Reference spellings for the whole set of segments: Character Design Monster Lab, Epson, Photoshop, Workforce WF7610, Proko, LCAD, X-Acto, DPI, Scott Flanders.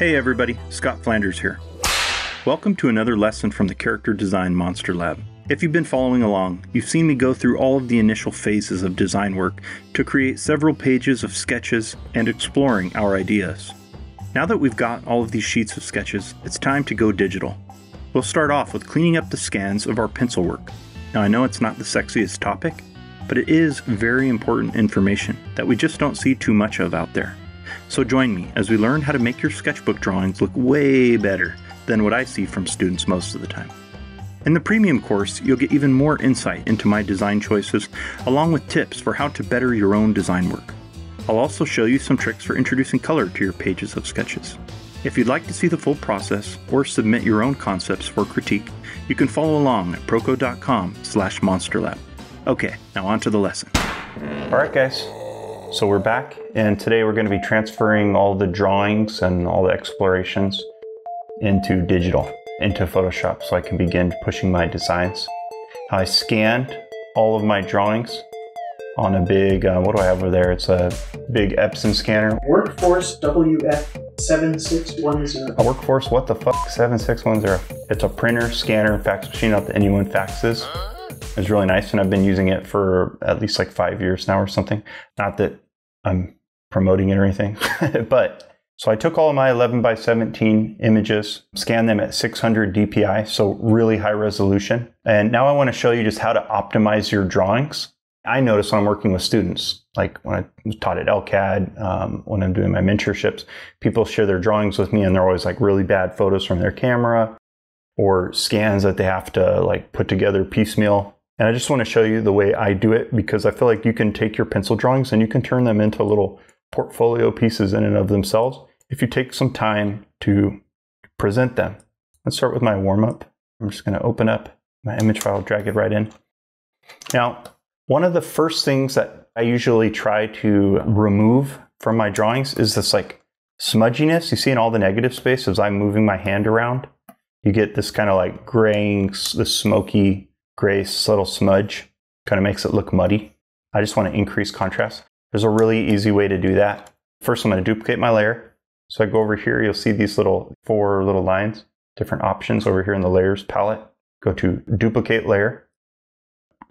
Hey everybody, Scott Flanders here. Welcome to another lesson from the Character Design Monster Lab. If you've been following along, you've seen me go through all of the initial phases of design work to create several pages of sketches and exploring our ideas. Now that we've got all of these sheets of sketches, it's time to go digital. We'll start off with cleaning up the scans of our pencil work. Now I know it's not the sexiest topic, but it is very important information that we just don't see too much of out there. So join me as we learn how to make your sketchbook drawings look way better than what I see from students most of the time. In the premium course, you'll get even more insight into my design choices, along with tips for how to better your own design work. I'll also show you some tricks for introducing color to your pages of sketches. If you'd like to see the full process or submit your own concepts for critique, you can follow along at proko.com/monsterlab. Okay, now on to the lesson. All right guys, so we're back, and today we're going to be transferring all the drawings and all the explorations into digital, into Photoshop, so I can begin pushing my designs. I scanned all of my drawings on a big, what do I have over there? It's a big Epson scanner. Workforce WF7610. A Workforce, what the fuck, 7610. It's a printer, scanner, fax machine, not that anyone faxes. It's really nice, and I've been using it for at least like 5 years now or something. Not that I'm promoting it or anything, but so I took all of my 11 by 17 images, scanned them at 600 DPI, so really high resolution. And now I want to show you just how to optimize your drawings. I notice when I'm working with students, like when I was taught at LCAD, when I'm doing my mentorships, people share their drawings with me and they're always like really bad photos from their camera or scans that they have to like put together piecemeal. And I just want to show you the way I do it, because I feel like you can take your pencil drawings and you can turn them into little portfolio pieces in and of themselves, if you take some time to present them. Let's start with my warm-up. I'm just gonna open up my image file, drag it right in. Now, one of the first things that I usually try to remove from my drawings is this like smudginess. You see in all the negative space, as I'm moving my hand around, you get this kind of like graying, this smoky gray subtle smudge, kind of makes it look muddy. I just wanna increase contrast. There's a really easy way to do that. First, I'm gonna duplicate my layer. So I go over here, you'll see these little four little lines, different options over here in the layers palette. Go to duplicate layer,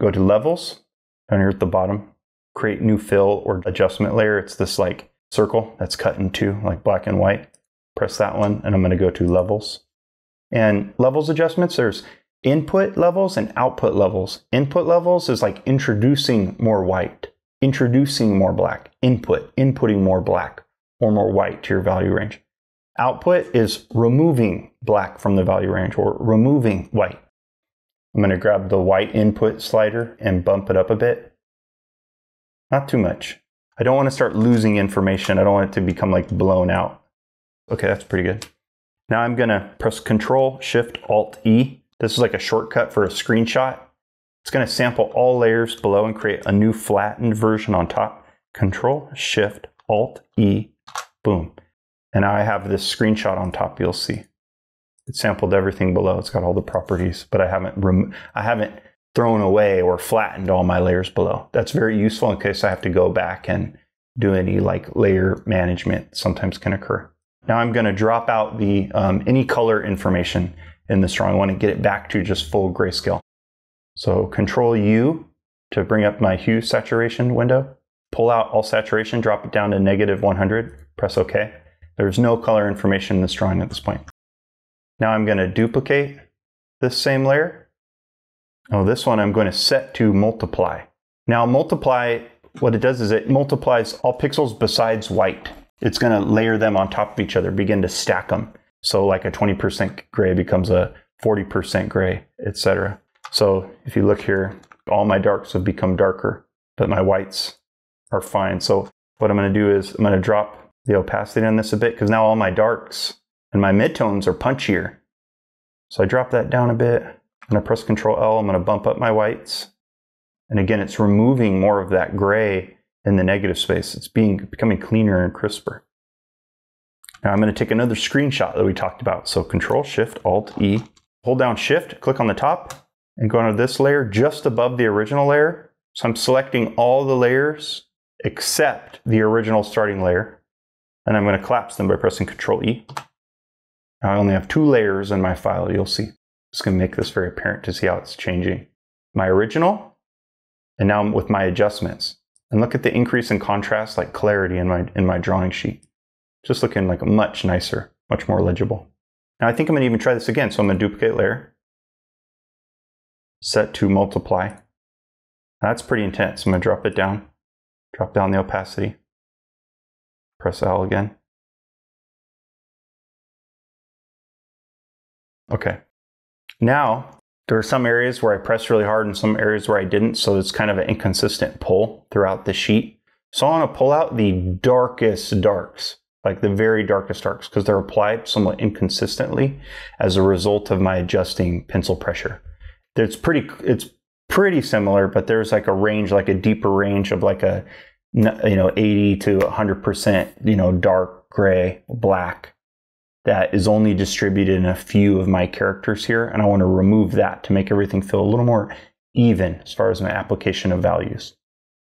go to levels, down here at the bottom, create new fill or adjustment layer. It's this like circle that's cut in two, like black and white. Press that one, and I'm gonna go to levels. And levels adjustments, there's input levels and output levels. Input levels is like introducing more white, introducing more black, inputting more black or more white to your value range. Output is removing black from the value range or removing white. I'm gonna grab the white input slider and bump it up a bit. Not too much. I don't wanna start losing information. I don't want it to become like blown out. Okay, that's pretty good. Now I'm gonna press Control, Shift, Alt, E. This is like a shortcut for a screenshot. It's gonna sample all layers below and create a new flattened version on top. Control, Shift, Alt, E. Boom. And I have this screenshot on top, you'll see. It sampled everything below. It's got all the properties, but I haven't thrown away or flattened all my layers below. That's very useful in case I have to go back and do any like layer management, sometimes can occur. Now I'm going to drop out the any color information in this drawing. I want to get it back to just full grayscale. So Control U to bring up my hue saturation window. Pull out all saturation, drop it down to -100, press OK. There's no color information in this drawing at this point. Now I'm going to duplicate this same layer. Oh, this one I'm going to set to multiply. Now multiply, what it does is it multiplies all pixels besides white. It's going to layer them on top of each other, begin to stack them. So like a 20% gray becomes a 40% gray, etc. So if you look here, all my darks have become darker, but my whites are fine. So what I'm going to do is I'm going to drop the opacity on this a bit, because now all my darks and my midtones are punchier. So I drop that down a bit. I'm going to press Control L. I'm going to bump up my whites. And again, it's removing more of that gray in the negative space. It's becoming cleaner and crisper. Now I'm going to take another screenshot that we talked about. So Control Shift Alt E. Hold down Shift, click on the top, and go into this layer just above the original layer. So I'm selecting all the layers except the original starting layer. And I'm going to collapse them by pressing Control E. Now I only have 2 layers in my file, you'll see. I'm just going to make this very apparent to see how it's changing. My original, and now I'm with my adjustments. And look at the increase in contrast, like clarity in my drawing sheet. Just looking like much nicer, much more legible. Now I think I'm going to even try this again, so I'm going to duplicate layer. Set to multiply. Now that's pretty intense. I'm going to drop it down. Drop down the opacity. Press L again. Okay. Now, there are some areas where I pressed really hard and some areas where I didn't, so it's kind of an inconsistent pull throughout the sheet. So I want to pull out the darkest darks, like the very darkest darks, because they're applied somewhat inconsistently as a result of my adjusting pencil pressure. It's pretty similar, but there's like a range, like a deeper range of like a, you know, 80 to 100%, you know, dark gray, black, that is only distributed in a few of my characters here. And I want to remove that to make everything feel a little more even as far as my application of values.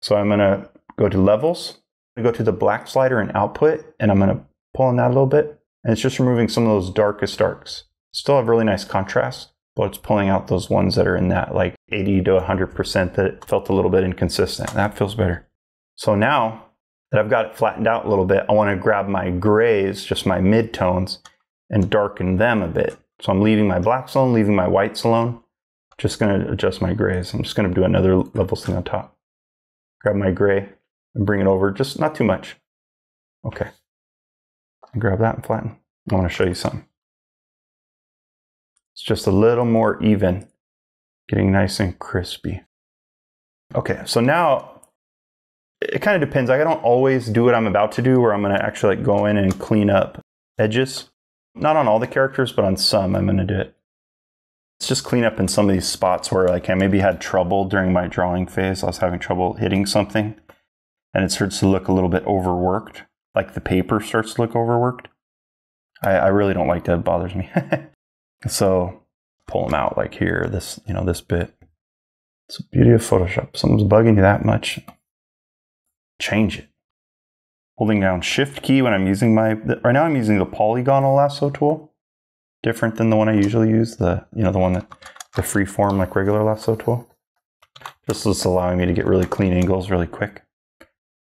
So I'm going to go to levels, I go to the black slider and output, and I'm going to pull on that a little bit. And it's just removing some of those darkest darks. Still have really nice contrast, but it's pulling out those ones that are in that like 80 to 100% that felt a little bit inconsistent. That feels better. So now that I've got it flattened out a little bit, I want to grab my grays, just my midtones, and darken them a bit. So I'm leaving my blacks alone, leaving my whites alone. Just going to adjust my grays. I'm just going to do another levels thing on top. Grab my gray and bring it over, just not too much. Okay. Grab that and flatten. I want to show you something. It's just a little more even, getting nice and crispy. Okay, so now, it kind of depends. I don't always do what I'm about to do, where I'm going to actually like go in and clean up edges. Not on all the characters, but on some I'm going to do it. Let's just clean up in some of these spots where like I maybe had trouble during my drawing phase. I was having trouble hitting something, and it starts to look a little bit overworked. Like the paper starts to look overworked. I really don't like that. It bothers me. So pull them out like here, this, you know, this bit. It's the beauty of Photoshop. Something's bugging you that much. Change it. Holding down Shift key when I'm using my, right now I'm using the polygonal lasso tool. Different than the one I usually use, the, you know, the one that, the free form like regular lasso tool. Just is allowing me to get really clean angles really quick.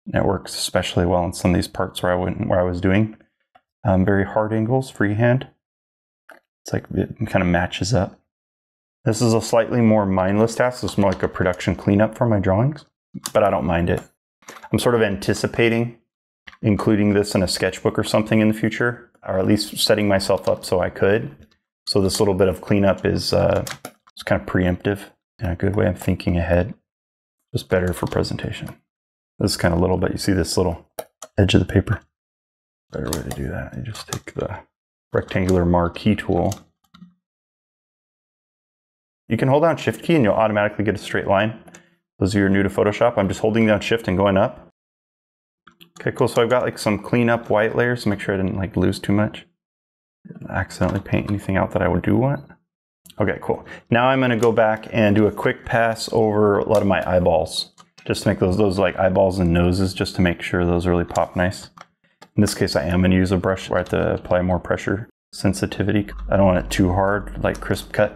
And it works especially well in some of these parts where I wouldn't, where I was doing very hard angles, freehand. It's like, it kind of matches up. This is a slightly more mindless task. It's more like a production cleanup for my drawings, but I don't mind it. I'm sort of anticipating including this in a sketchbook or something in the future, or at least setting myself up so I could. So this little bit of cleanup is it's kind of preemptive and a good way of thinking ahead. Just better for presentation. This is kind of little, but you see this little edge of the paper. Better way to do that. You just take the rectangular marquee tool. You can hold down Shift key and you'll automatically get a straight line. Those of you who are new to Photoshop, I'm just holding down Shift and going up. Okay, cool. So I've got like some clean up white layers to make sure I didn't like lose too much. Didn't accidentally paint anything out that I would do want. Okay, cool. Now I'm going to go back and do a quick pass over a lot of my eyeballs. Just to make those like eyeballs and noses, just to make sure those really pop nice. In this case, I am going to use a brush where I have to apply more pressure sensitivity. I don't want it too hard, like crisp cut.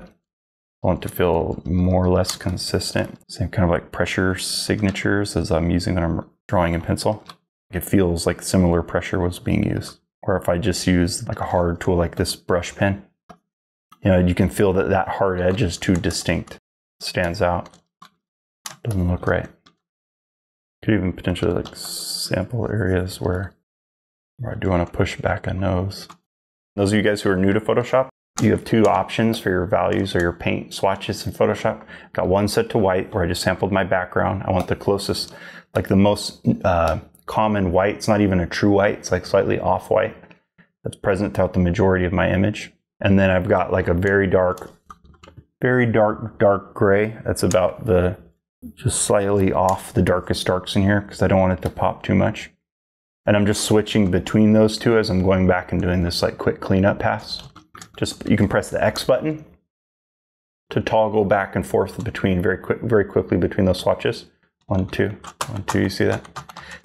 I want it to feel more or less consistent. Same kind of like pressure signatures as I'm using when I'm drawing in pencil. It feels like similar pressure was being used. Or if I just use like a hard tool like this brush pen, you know, you can feel that that hard edge is too distinct. It stands out. Doesn't look right. Could even potentially like sample areas where I do want to push back a nose. Those of you guys who are new to Photoshop, you have 2 options for your values or your paint swatches in Photoshop. I've got one set to white where I just sampled my background. I want the closest, like the most common white. It's not even a true white. It's like slightly off white that's present throughout the majority of my image. And then I've got like a very dark gray. That's about the, just slightly off the darkest darks in here because I don't want it to pop too much. And I'm just switching between those 2 as I'm going back and doing this like quick cleanup pass. Just, you can press the X button to toggle back and forth between very quickly between those swatches. 1, 2, 1, 2, you see that?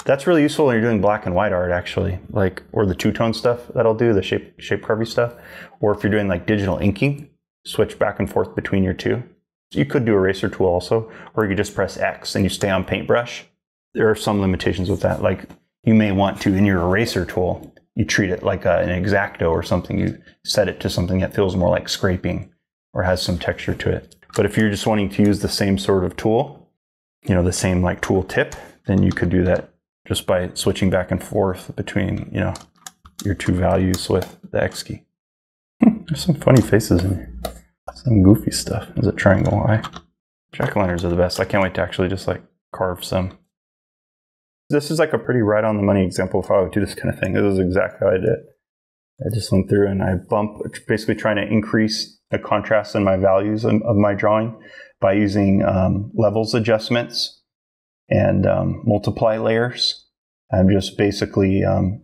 That's really useful when you're doing black and white art, actually, like, or the two-tone stuff that I'll do, the shape carving stuff, or if you're doing like digital inking, switch back and forth between your two. You could do eraser tool also, or you could just press X and you stay on paintbrush. There are some limitations with that, like you may want to, in your eraser tool, you treat it like an X-Acto or something. You set it to something that feels more like scraping or has some texture to it. But if you're just wanting to use the same sort of tool, you know, the same like tool tip, then you could do that just by switching back and forth between, you know, your two values with the X key. There's some funny faces in here. Some goofy stuff. Is it triangle eye? Jack-o'-lanterns are the best. I can't wait to actually just like carve some. This is like a pretty right on the money example of how I would do this kind of thing. This is exactly how I did it. I just went through and I basically trying to increase the contrast in my values of my drawing by using levels adjustments and multiply layers. I'm just basically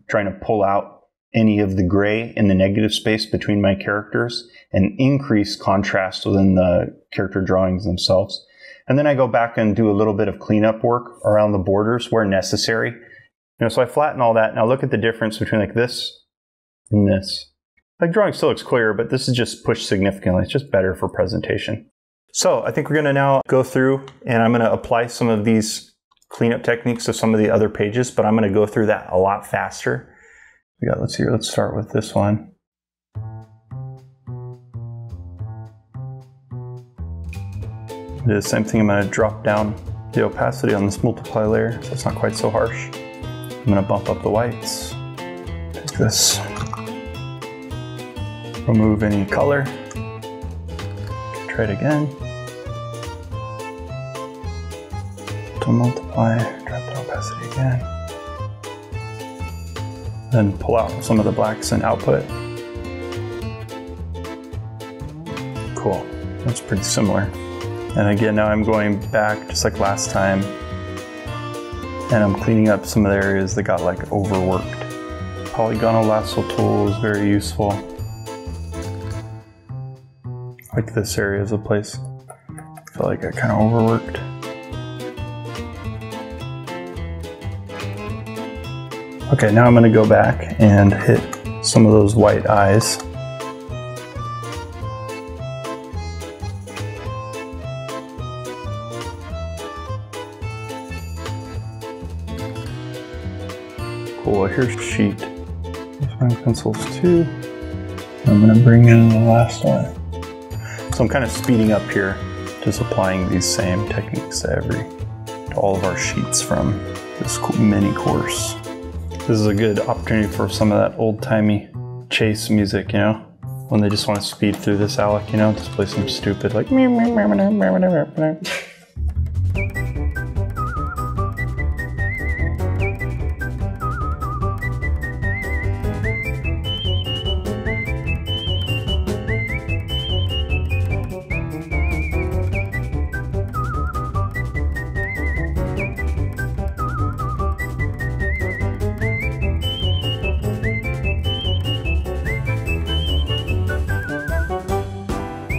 trying to pull out any of the gray in the negative space between my characters and increase contrast within the character drawings themselves. And then I go back and do a little bit of cleanup work around the borders where necessary. You know, so I flatten all that. Now look at the difference between like this and this. Like drawing still looks clearer, but this is just pushed significantly. It's just better for presentation. So I think we're gonna now go through and I'm gonna apply some of these cleanup techniques to some of the other pages, but I'm gonna go through that a lot faster. We got, let's see, let's start with this one. Do the same thing. I'm going to drop down the opacity on this multiply layer so it's not quite so harsh. I'm going to bump up the whites like this. Remove any color. Try it again. To multiply, drop the opacity again. Then pull out some of the blacks and output. Cool. That's pretty similar. And again, now I'm going back just like last time and I'm cleaning up some of the areas that got like overworked. Polygonal lasso tool is very useful. Like this area is a place I feel like I kind of overworked. Okay, now I'm going to go back and hit some of those white eyes. Cool, here's sheet. Let's find pencils too. I'm gonna bring in the last one. So I'm kind of speeding up here, just applying these same techniques to all of our sheets from this mini course. This is a good opportunity for some of that old-timey chase music, you know? When they just want to speed through this Alec, you know? Just play some stupid, like,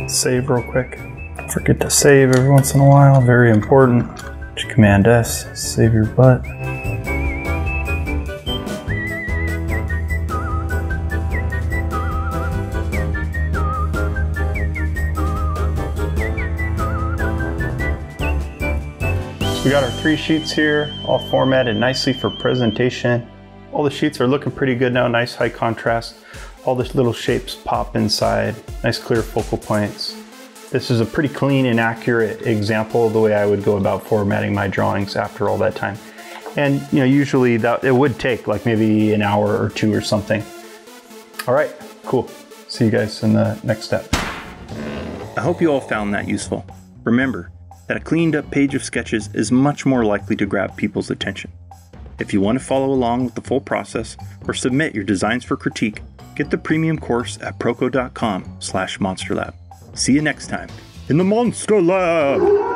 save real quick. Don't forget to save every once in a while, very important. Just Command S, save your butt. So we got our 3 sheets here, all formatted nicely for presentation. All the sheets are looking pretty good now, nice high contrast. All the little shapes pop inside, nice clear focal points. This is a pretty clean and accurate example of the way I would go about formatting my drawings after all that time. And you know, usually that it would take like maybe an hour or two or something. All right, cool. See you guys in the next step. I hope you all found that useful. Remember that a cleaned up page of sketches is much more likely to grab people's attention. If you want to follow along with the full process or submit your designs for critique, get the premium course at proko.com/monsterlab. See you next time in the Monster Lab.